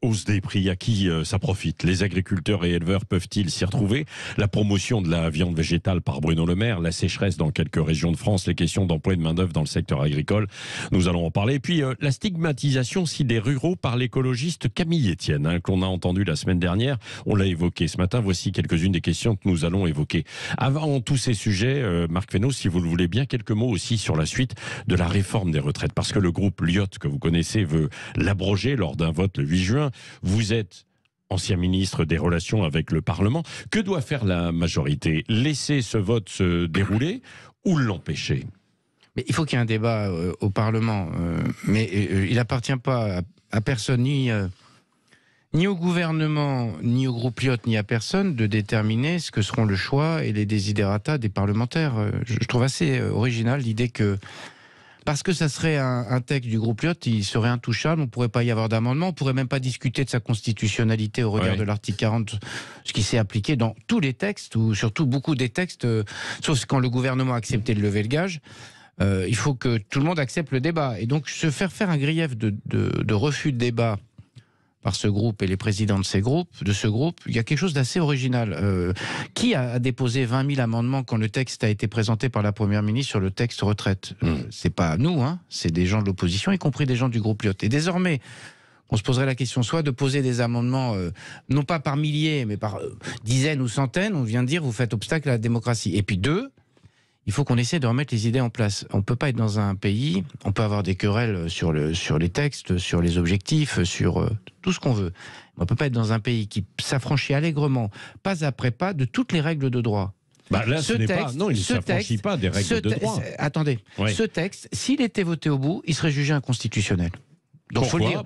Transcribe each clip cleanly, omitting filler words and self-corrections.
Hausse des prix, à qui ça profite? Les agriculteurs et éleveurs peuvent-ils s'y retrouver? La promotion de la viande végétale par Bruno Le Maire, la sécheresse dans quelques régions de France, les questions d'emploi et de main-d'œuvre dans le secteur agricole, nous allons en parler. Et puis la stigmatisation aussi des ruraux par l'écologiste Camille Étienne, hein, qu'on a entendu la semaine dernière, on l'a évoqué ce matin. Voici quelques-unes des questions que nous allons évoquer. Avant tous ces sujets, Marc Fesneau, si vous le voulez bien, quelques mots aussi sur la suite de la réforme des retraites, parce que le groupe LIOT, que vous connaissez, veut l'abroger lors d'un vote le 8 juin. Vous êtes ancien ministre des Relations avec le Parlement. Que doit faire la majorité? Laisser ce vote se dérouler ou l'empêcher? Mais il faut qu'il y ait un débat au Parlement. Mais il n'appartient pas à personne, ni au gouvernement, ni au groupe LIOT, ni à personne, de déterminer ce que seront le choix et les desiderata des parlementaires. Je trouve assez original l'idée que... Parce que ça serait un texte du groupe LIOT, il serait intouchable, on ne pourrait pas y avoir d'amendement, on ne pourrait même pas discuter de sa constitutionnalité au regard de l'article 40, ce qui s'est appliqué dans tous les textes, ou surtout beaucoup des textes, sauf quand le gouvernement a accepté de lever le gage. Il faut que tout le monde accepte le débat. Et donc se faire un grief de refus de débat par ce groupe et les présidents de ce groupe, il y a quelque chose d'assez original. Qui a déposé 20 000 amendements quand le texte a été présenté par la Première ministre sur le texte retraite? C'est pas nous, hein, c'est des gens de l'opposition, y compris des gens du groupe LIOT. Et désormais, on se poserait la question soit de poser des amendements, non pas par milliers, mais par dizaines ou centaines, on vient de dire vous faites obstacle à la démocratie. Et puis deux, il faut qu'on essaie de remettre les idées en place. On ne peut pas être dans un pays, on peut avoir des querelles sur les textes, sur les objectifs, sur tout ce qu'on veut. On ne peut pas être dans un pays qui s'affranchit allègrement, pas après pas, de toutes les règles de droit. Bah là, il ne s'affranchit pas des règles de droit. Attendez, ce texte, s'il était voté au bout, il serait jugé inconstitutionnel. Donc, pourquoi faut le dire.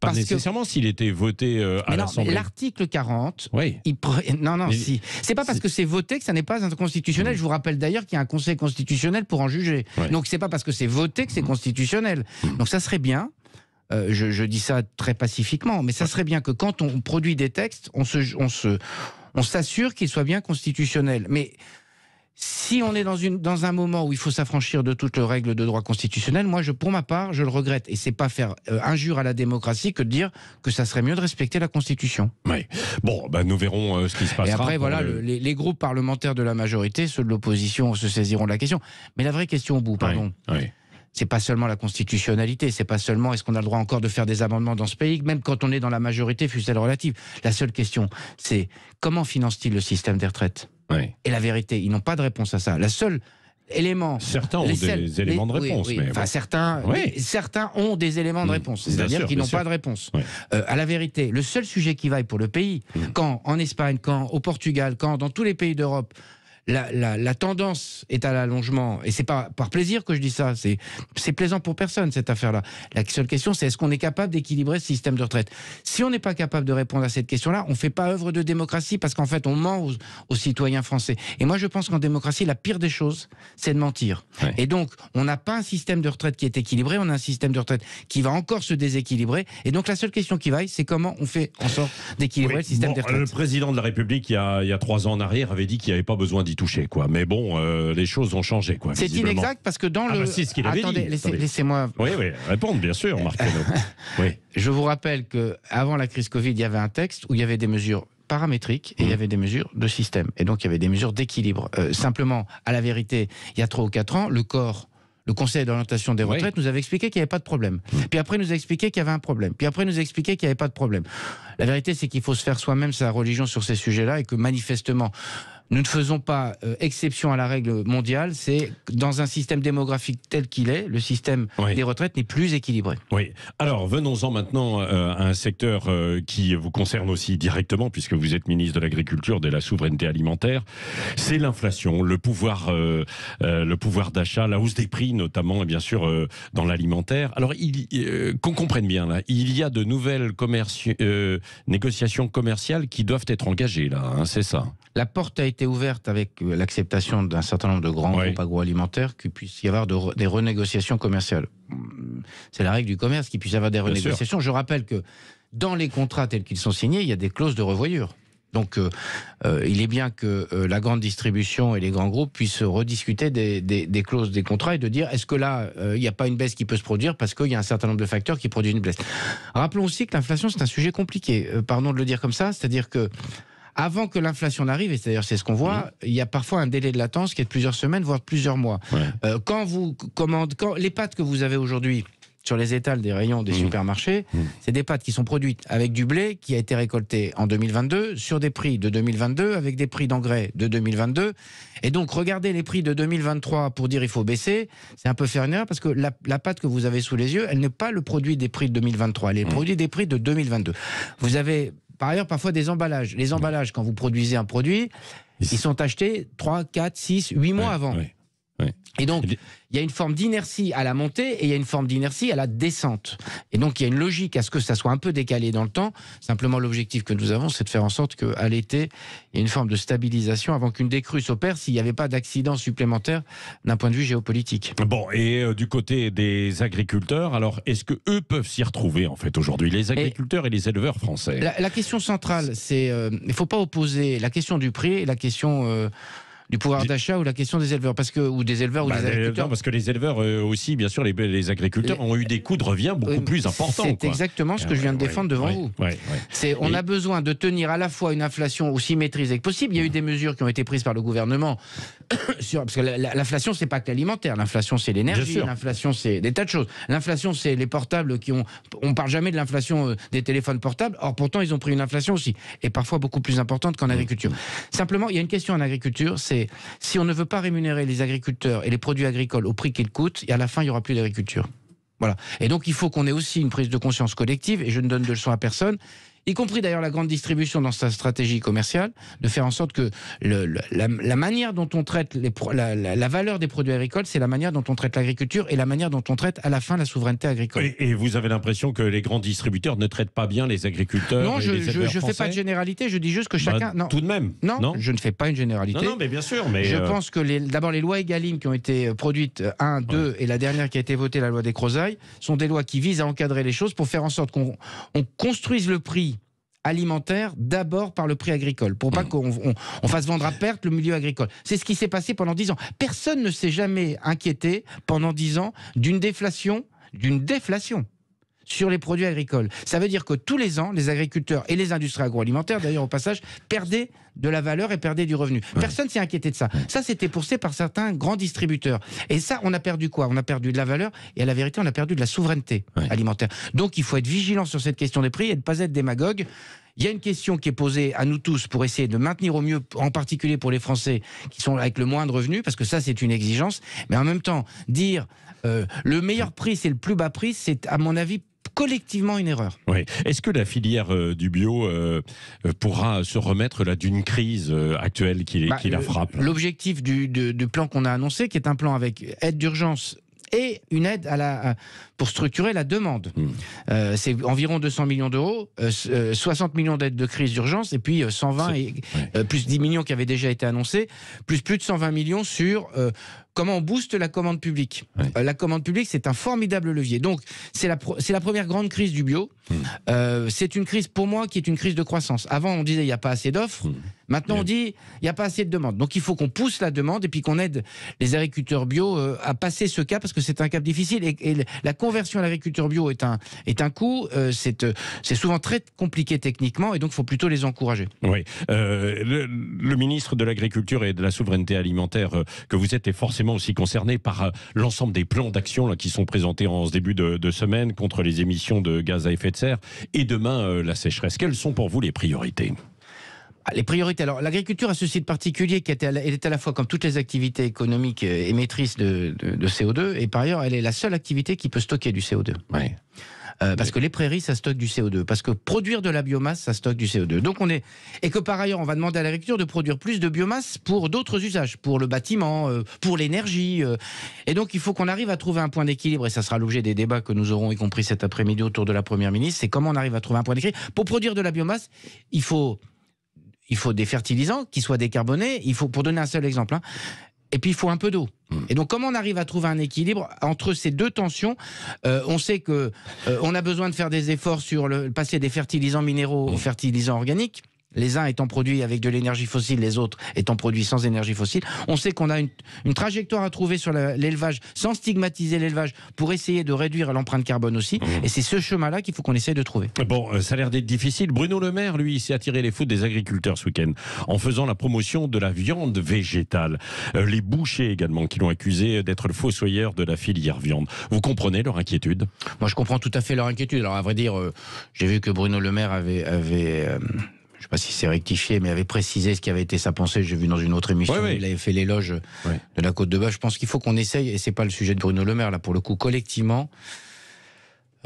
Pas nécessairement s'il était voté à l'Assemblée. L'article 40, non, c'est pas parce que c'est voté que ça n'est pas inconstitutionnel. Je vous rappelle d'ailleurs qu'il y a un conseil constitutionnel pour en juger. Donc c'est pas parce que c'est voté que c'est constitutionnel. Donc ça serait bien, je dis ça très pacifiquement, mais ça serait bien que quand on produit des textes, on s'assure qu'ils soient bien constitutionnels. Mais... si on est dans un moment où il faut s'affranchir de toutes les règles de droit constitutionnel, moi, pour ma part, je le regrette. Et c'est pas faire injure à la démocratie que de dire que ça serait mieux de respecter la Constitution. Oui. Bon, ben, nous verrons ce qui se passera. Et après, voilà, les groupes parlementaires de la majorité, ceux de l'opposition, se saisiront de la question. Mais la vraie question au bout, pardon... Oui. C'est pas seulement la constitutionnalité, c'est pas seulement est-ce qu'on a le droit encore de faire des amendements dans ce pays, même quand on est dans la majorité, fût-elle relative. La seule question, c'est comment finance-t-il le système des retraites? Et la vérité, ils n'ont pas de réponse à ça. La seule élément... Certains ont des éléments de réponse. Certains ont des éléments de réponse, c'est-à-dire qu'ils n'ont pas de réponse. À la vérité, le seul sujet qui vaille pour le pays, quand en Espagne, quand au Portugal, quand dans tous les pays d'Europe... La tendance est à l'allongement, et c'est pas par plaisir que je dis ça, c'est plaisant pour personne cette affaire-là. La seule question, c'est est-ce qu'on est capable d'équilibrer ce système de retraite? Si on n'est pas capable de répondre à cette question-là, on ne fait pas œuvre de démocratie, parce qu'en fait on ment aux citoyens français. Et moi je pense qu'en démocratie, la pire des choses, c'est de mentir. Et donc, on n'a pas un système de retraite qui est équilibré, on a un système de retraite qui va encore se déséquilibrer, et donc la seule question qui vaille, c'est comment on fait en sorte d'équilibrer le système de retraite. Le président de la République, il y a 3 ans en arrière, avait dit qu'il n'y avait pas besoin d'y toucher, quoi. Mais bon, les choses ont changé, quoi. C'est inexact parce que dans le... c'est ce qu'il avait dit. Laissez-moi... Oui, répondre, bien sûr, Marc Fesneau. Je vous rappelle qu'avant la crise Covid, il y avait un texte où il y avait des mesures paramétriques et il y avait des mesures de système. Et donc, il y avait des mesures d'équilibre. Simplement, à la vérité, il y a 3 ou 4 ans, le Conseil d'orientation des retraites nous avait expliqué qu'il n'y avait pas de problème. Puis après, nous a expliqué qu'il y avait un problème. Puis après, nous a expliqué qu'il n'y avait pas de problème. La vérité, c'est qu'il faut se faire soi-même sa religion sur ces sujets-là et que, manifestement... nous ne faisons pas exception à la règle mondiale, c'est dans un système démographique tel qu'il est, le système des retraites n'est plus équilibré. Oui. Alors, venons-en maintenant à un secteur qui vous concerne aussi directement, puisque vous êtes ministre de l'Agriculture et de la Souveraineté Alimentaire, c'est l'inflation, le pouvoir d'achat, la hausse des prix notamment, et bien sûr dans l'alimentaire. Alors, qu'on comprenne bien, là, il y a de nouvelles négociations commerciales qui doivent être engagées, là, hein, c'est ça? La porte a été ouverte avec l'acceptation d'un certain nombre de grands groupes agroalimentaires qu'il puisse y avoir des renégociations commerciales. C'est la règle du commerce qu'il puisse y avoir des renégociations. Je rappelle que dans les contrats tels qu'ils sont signés, il y a des clauses de revoyure. Donc il est bien que la grande distribution et les grands groupes puissent rediscuter des clauses des contrats et de dire est-ce que là il n'y a pas une baisse qui peut se produire parce qu'il y a un certain nombre de facteurs qui produisent une baisse. Rappelons aussi que l'inflation c'est un sujet compliqué, pardon de le dire comme ça, c'est-à-dire que avant que l'inflation n'arrive, et d'ailleurs c'est ce qu'on voit, il y a parfois un délai de latence qui est de plusieurs semaines, voire plusieurs mois. Ouais. Quand vous commandez, quand les pâtes que vous avez aujourd'hui sur les étals des rayons des supermarchés, c'est des pâtes qui sont produites avec du blé qui a été récolté en 2022, sur des prix de 2022, avec des prix d'engrais de 2022. Et donc, regardez les prix de 2023 pour dire il faut baisser, c'est un peu faire une erreur parce que la pâte que vous avez sous les yeux, elle n'est pas le produit des prix de 2023, elle est le produit des prix de 2022. Vous avez par ailleurs parfois des emballages. Les emballages, quand vous produisez un produit, ils sont achetés 3, 4, 6, 8 mois avant. Oui. Oui. Et donc, il y a une forme d'inertie à la montée et il y a une forme d'inertie à la descente. Et donc, il y a une logique à ce que ça soit un peu décalé dans le temps. Simplement, l'objectif que nous avons, c'est de faire en sorte qu'à l'été, il y ait une forme de stabilisation avant qu'une décrue s'opère s'il n'y avait pas d'accident supplémentaire d'un point de vue géopolitique. Bon, et du côté des agriculteurs, alors, est-ce qu'eux peuvent s'y retrouver, en fait, aujourd'hui, les agriculteurs et les éleveurs français ? La question centrale, c'est qu'il ne faut pas opposer la question du prix et la question... du pouvoir d'achat ou la question des éleveurs, parce que, ou des éleveurs ou des agriculteurs. Non, parce que les éleveurs aussi, bien sûr, les agriculteurs ont eu des coûts de revient beaucoup plus importants. C'est exactement ce que je viens de défendre devant vous. C'est, on a besoin de tenir à la fois une inflation aussi maîtrisée que possible. Il y a eu des mesures qui ont été prises par le gouvernement, parce que l'inflation, c'est pas que l'alimentaire. L'inflation, c'est l'énergie. L'inflation, c'est des tas de choses. L'inflation, c'est les portables qui ont... On parle jamais de l'inflation des téléphones portables. Or, pourtant, ils ont pris une inflation aussi, et parfois beaucoup plus importante qu'en agriculture. Simplement, il y a une question en agriculture, c'est si on ne veut pas rémunérer les agriculteurs et les produits agricoles au prix qu'ils coûtent, et à la fin, il n'y aura plus d'agriculture. Voilà. Et donc, il faut qu'on ait aussi une prise de conscience collective, et je ne donne de leçons à personne, y compris d'ailleurs la grande distribution dans sa stratégie commerciale, de faire en sorte que la manière dont on traite la valeur des produits agricoles, c'est la manière dont on traite l'agriculture et la manière dont on traite à la fin la souveraineté agricole. Et vous avez l'impression que les grands distributeurs ne traitent pas bien les agriculteurs? Non, je ne fais pas de généralité, je dis juste que chacun... Non, tout de même. Non, je ne fais pas une généralité. Non, mais bien sûr, mais... Je pense que d'abord les lois Egalim qui ont été produites, 1, 2, et la dernière qui a été votée, la loi des Crozailles, sont des lois qui visent à encadrer les choses pour faire en sorte qu'on construise le prix alimentaire d'abord par le prix agricole pour pas qu'on fasse vendre à perte le milieu agricole. C'est ce qui s'est passé pendant 10 ans. Personne ne s'est jamais inquiété pendant 10 ans d'une déflation sur les produits agricoles. Ça veut dire que tous les ans, les agriculteurs et les industries agroalimentaires, d'ailleurs au passage, perdaient de la valeur et perdaient du revenu. Personne s'est inquiété de ça. Ça, c'était poussé par certains grands distributeurs. Et ça, on a perdu quoi? On a perdu de la valeur et à la vérité, on a perdu de la souveraineté alimentaire. Donc, il faut être vigilant sur cette question des prix et ne pas être démagogue. Il y a une question qui est posée à nous tous pour essayer de maintenir au mieux, en particulier pour les Français qui sont avec le moins de revenus, parce que ça, c'est une exigence. Mais en même temps, dire le meilleur prix, c'est le plus bas prix, c'est à mon avis collectivement une erreur. Oui. Est-ce que la filière du bio pourra se remettre là d'une crise actuelle qui la frappe? L'objectif du plan qu'on a annoncé, qui est un plan avec aide d'urgence et une aide pour structurer la demande. C'est environ 200 millions d'euros, 60 millions d'aides de crise d'urgence, et puis 120, plus 10 millions qui avaient déjà été annoncés, plus de 120 millions sur... comment on booste la commande publique. La commande publique, c'est un formidable levier. Donc, c'est la première grande crise du bio. C'est une crise, pour moi, qui est une crise de croissance. Avant, on disait, il n'y a pas assez d'offres. Maintenant, on dit, il n'y a pas assez de demandes. Donc, il faut qu'on pousse la demande et puis qu'on aide les agriculteurs bio à passer ce cap, parce que c'est un cap difficile. Et la conversion à l'agriculture bio est un coût. C'est souvent très compliqué techniquement, et donc, il faut plutôt les encourager. Oui. Le ministre de l'Agriculture et de la Souveraineté Alimentaire que vous êtes est forcément aussi concernés par l'ensemble des plans d'action qui sont présentés en ce début de semaine contre les émissions de gaz à effet de serre et demain la sécheresse. Quelles sont pour vous les priorités ? Les priorités. Alors, l'agriculture a ce site particulier qui est à la fois, comme toutes les activités économiques, émettrices de CO2, et par ailleurs, elle est la seule activité qui peut stocker du CO2. Oui. Parce que les prairies, ça stocke du CO2. Parce que produire de la biomasse, ça stocke du CO2. Donc et que par ailleurs, on va demander à l'agriculture de produire plus de biomasse pour d'autres usages, pour le bâtiment, pour l'énergie. Et donc, il faut qu'on arrive à trouver un point d'équilibre, et ça sera l'objet des débats que nous aurons, y compris cet après-midi, autour de la Première ministre. C'est comment on arrive à trouver un point d'équilibre. Pour produire de la biomasse, il faut des fertilisants qui soient décarbonés. Il faut, pour donner un seul exemple, et puis il faut un peu d'eau. Et donc, comment on arrive à trouver un équilibre entre ces deux tensions? On sait qu'on a besoin de faire des efforts sur passer des fertilisants minéraux aux fertilisants organiques. les uns étant produits avec de l'énergie fossile, les autres étant produits sans énergie fossile. On sait qu'on a une trajectoire à trouver sur l'élevage, sans stigmatiser l'élevage, pour essayer de réduire l'empreinte carbone aussi. Et c'est ce chemin-là qu'il faut qu'on essaye de trouver. Bon, ça a l'air d'être difficile. Bruno Le Maire, lui, s'est attiré les foudres des agriculteurs ce week-end, en faisant la promotion de la viande végétale. Les bouchers également, qui l'ont accusé d'être le fossoyeur de la filière viande. Vous comprenez leur inquiétude? Moi, je comprends tout à fait leur inquiétude. Alors, à vrai dire, j'ai vu que Bruno Le Maire avait je ne sais pas si c'est rectifié, mais avait précisé ce qui avait été sa pensée. J'ai vu dans une autre émission, il avait fait l'éloge de la côte de bœuf. Je pense qu'il faut qu'on essaye, et ce n'est pas le sujet de Bruno Le Maire, là, pour le coup, collectivement,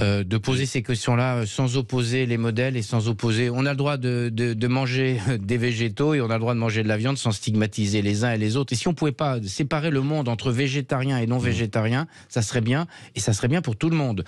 de poser ces questions-là sans opposer les modèles et sans opposer. On a le droit de manger des végétaux et on a le droit de manger de la viande sans stigmatiser les uns et les autres. Et si on ne pouvait pas séparer le monde entre végétariens et non-végétariens, ça serait bien, et ça serait bien pour tout le monde.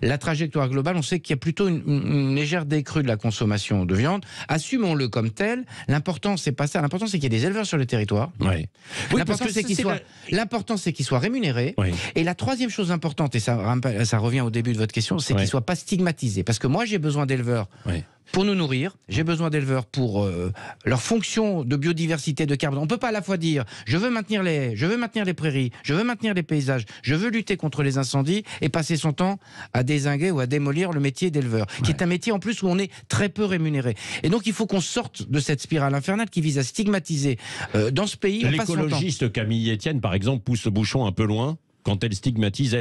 La trajectoire globale, on sait qu'il y a plutôt une légère décrue de la consommation de viande. Assumons-le comme tel. L'important, c'est pas ça. L'important, c'est qu'il y ait des éleveurs sur le territoire. Oui. L'important, c'est qu'ils soient rémunérés. Oui. Et la troisième chose importante, et ça revient au début de votre question, c'est qu'ils ne soient pas stigmatisés. Parce que moi, j'ai besoin d'éleveurs pour nous nourrir, j'ai besoin d'éleveurs pour leur fonction de biodiversité, de carbone. On ne peut pas à la fois dire, je veux maintenir les haies, je veux maintenir les prairies, je veux maintenir les paysages, je veux lutter contre les incendies et passer son temps à dézinguer ou à démolir le métier d'éleveur, qui est un métier en plus où on est très peu rémunéré. Et donc, il faut qu'on sorte de cette spirale infernale qui vise à stigmatiser. Dans ce pays, on passe son temps. L'écologiste Camille Étienne, par exemple, pousse le bouchon un peu loin quand elle stigmatise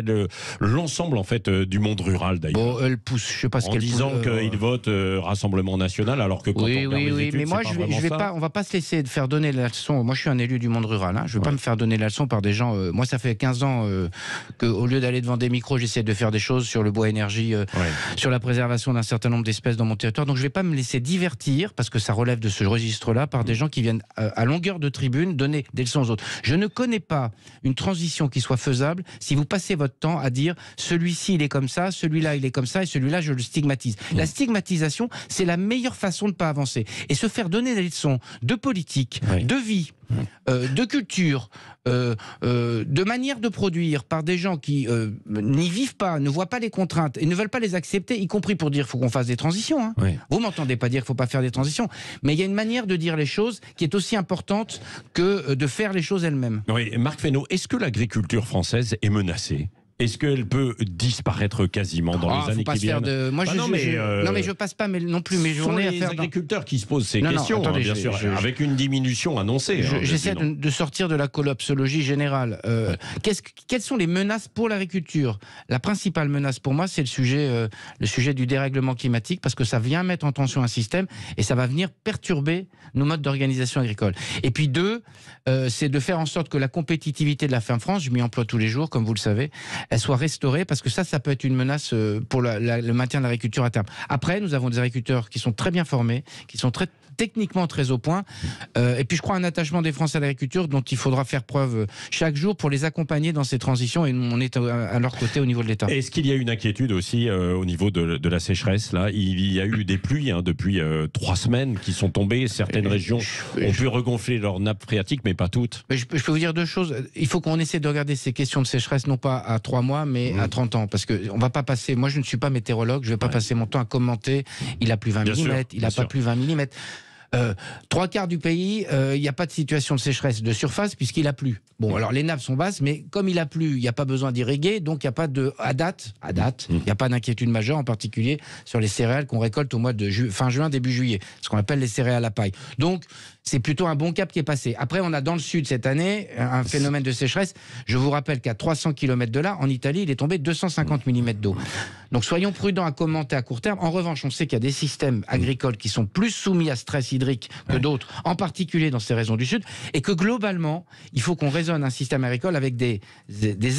l'ensemble en fait du monde rural d'ailleurs. Bon, elle pousse, je sais pas ce qu'elle pousse. En disant qu'il vote Rassemblement National, alors que quand on regarde les études, mais moi on va pas se laisser faire donner la leçon. Moi je suis un élu du monde rural, hein. Je vais pas me faire donner la leçon par des gens. Moi ça fait 15 ans que au lieu d'aller devant des micros, j'essaie de faire des choses sur le bois énergie, sur la préservation d'un certain nombre d'espèces dans mon territoire. Donc je vais pas me laisser divertir parce que ça relève de ce registre-là par des gens qui viennent à longueur de tribune donner des leçons aux autres. Je ne connais pas une transition qui soit faisable si vous passez votre temps à dire celui-ci il est comme ça, celui-là il est comme ça et celui-là je le stigmatise. La stigmatisation, c'est la meilleure façon de ne pas avancer. Et se faire donner des leçons de politique, de vie, de culture, de manière de produire par des gens qui n'y vivent pas, ne voient pas les contraintes et ne veulent pas les accepter, y compris pour dire qu'il faut qu'on fasse des transitions. Hein. Oui. Vous m'entendez pas dire qu'il ne faut pas faire des transitions, mais il y a une manière de dire les choses qui est aussi importante que de faire les choses elles-mêmes. Oui, Marc Fesneau, est-ce que l'agriculture française est menacée ? Est-ce qu'elle peut disparaître quasiment dans les années qui viennent? Moi, je passe pas non plus mes journées à faire. Les agriculteurs qui se posent ces questions, attendez, bien sûr, avec une diminution annoncée. J'essaie de sortir de la collapsologie générale. Quelles sont les menaces pour l'agriculture? La principale menace pour moi, c'est le sujet du dérèglement climatique, parce que ça vient mettre en tension un système et ça va venir perturber nos modes d'organisation agricole. Et puis deux, c'est de faire en sorte que la compétitivité de la ferme France, je m'y emploie tous les jours, comme vous le savez, elle soit restaurée, parce que ça peut être une menace pour le maintien de l'agriculture à terme. Après, nous avons des agriculteurs qui sont très bien formés, qui sont très techniquement très au point, et puis je crois un attachement des Français à l'agriculture dont il faudra faire preuve chaque jour pour les accompagner dans ces transitions, et on est à leur côté au niveau de l'État. Est-ce qu'il y a une inquiétude aussi au niveau de la sécheresse là? Il y a eu des pluies depuis 3 semaines qui sont tombées, certaines régions ont pu regonfler leur nappe phréatique, mais pas toutes. Mais je peux vous dire deux choses, il faut qu'on essaie de regarder ces questions de sécheresse non pas à 3 mois mais à 30 ans, parce qu'on va pas passer, moi je ne suis pas météorologue, je vais pas passer mon temps à commenter, il a plu 20 mm, il a pas plu 20 mm. 3 quarts du pays, il n'y a pas de situation de sécheresse de surface puisqu'il a plu. Bon, alors les nappes sont basses, mais comme il a plu, il n'y a pas besoin d'irriguer, donc il n'y a pas de... À date, il n'y a pas d'inquiétude majeure, en particulier sur les céréales qu'on récolte au mois de fin juin, début juillet, ce qu'on appelle les céréales à paille. Donc, c'est plutôt un bon cap qui est passé. Après, on a dans le sud cette année un phénomène de sécheresse. Je vous rappelle qu'à 300 km de là, en Italie, il est tombé 250 mm d'eau. Donc, soyons prudents à commenter à court terme. En revanche, on sait qu'il y a des systèmes agricoles qui sont plus soumis à stress hydrique que d'autres, en particulier dans ces régions du sud, et que globalement, il faut qu'on raisonne un système agricole avec des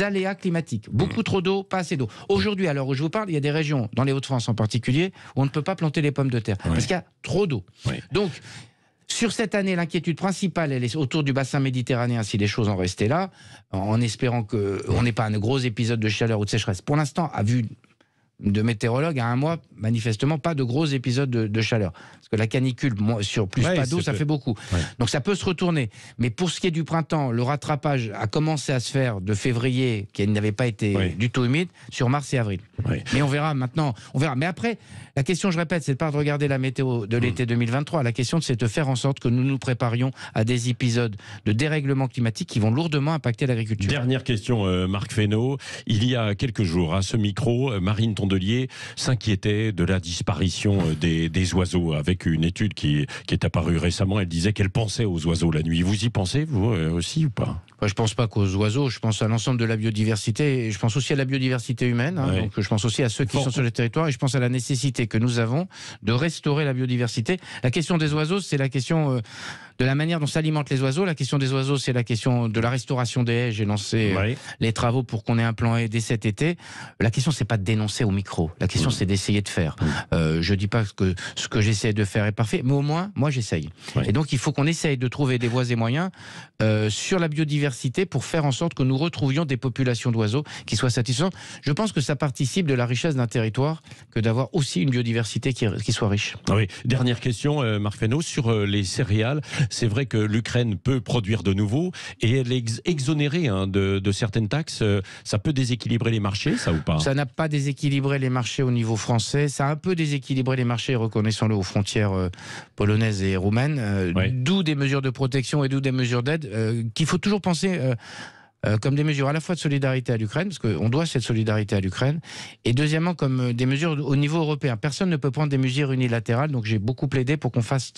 aléas climatiques. Beaucoup trop d'eau, pas assez d'eau. Aujourd'hui, à l'heure où je vous parle, il y a des régions, dans les Hauts-de-France en particulier, où on ne peut pas planter les pommes de terre, parce qu'il y a trop d'eau. Oui. Donc, sur cette année, l'inquiétude principale, elle est autour du bassin méditerranéen, si les choses en restaient là, en espérant qu'on n'ait pas un gros épisode de chaleur ou de sécheresse. Pour l'instant, à vue de météorologues à un mois, manifestement pas de gros épisodes de chaleur. Parce que la canicule, sur plus pas d'eau, ça fait beaucoup. Ouais. Donc ça peut se retourner. Mais pour ce qui est du printemps, le rattrapage a commencé à se faire de février, qui n'avait pas été du tout humide, sur mars et avril. Ouais. Mais on verra maintenant. On verra. Mais après, la question, je répète, c'est pas de regarder la météo de l'été 2023. La question, c'est de faire en sorte que nous nous préparions à des épisodes de dérèglement climatique qui vont lourdement impacter l'agriculture. Dernière question, Marc Fesneau. Il y a quelques jours, à ce micro, Marine Tondelier s'inquiétait de la disparition des oiseaux avec une étude qui est apparue récemment. Elle disait qu'elle pensait aux oiseaux la nuit. Vous y pensez, vous aussi, ou pas? Je ne pense pas qu'aux oiseaux, je pense à l'ensemble de la biodiversité, et je pense aussi à la biodiversité humaine, hein, donc je pense aussi à ceux qui sont sur le territoire, et je pense à la nécessité que nous avons de restaurer la biodiversité. La question des oiseaux, c'est la question de la manière dont s'alimentent les oiseaux. La question des oiseaux, c'est la question de la restauration des haies. J'ai lancé les travaux pour qu'on ait un plan haie dès cet été. La question, c'est pas de dénoncer au micro. La question, c'est d'essayer de faire. Je dis pas que ce que j'essaie de faire est parfait, mais au moins, moi, j'essaye. Et donc, il faut qu'on essaye de trouver des voies et moyens sur la biodiversité pour faire en sorte que nous retrouvions des populations d'oiseaux qui soient satisfaisantes. Je pense que ça participe de la richesse d'un territoire que d'avoir aussi une biodiversité qui soit riche. Ah oui. Dernière question, Marc Fesneau, sur les céréales. C'est vrai que l'Ukraine peut produire de nouveau et elle est exonérée de certaines taxes. Ça peut déséquilibrer les marchés, ça, ou pas? Ça n'a pas déséquilibré les marchés au niveau français. Ça a un peu déséquilibré les marchés, reconnaissons-le, aux frontières polonaises et roumaines. D'où des mesures de protection et d'où des mesures d'aide qu'il faut toujours penser... comme des mesures à la fois de solidarité à l'Ukraine, parce qu'on doit cette solidarité à l'Ukraine, et deuxièmement comme des mesures au niveau européen. Personne ne peut prendre des mesures unilatérales, donc j'ai beaucoup plaidé pour qu'on fasse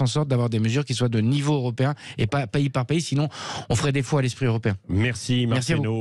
en sorte d'avoir des mesures qui soient de niveau européen et pas pays par pays, sinon on ferait des défaut à l'esprit européen. Merci Marc Fesneau.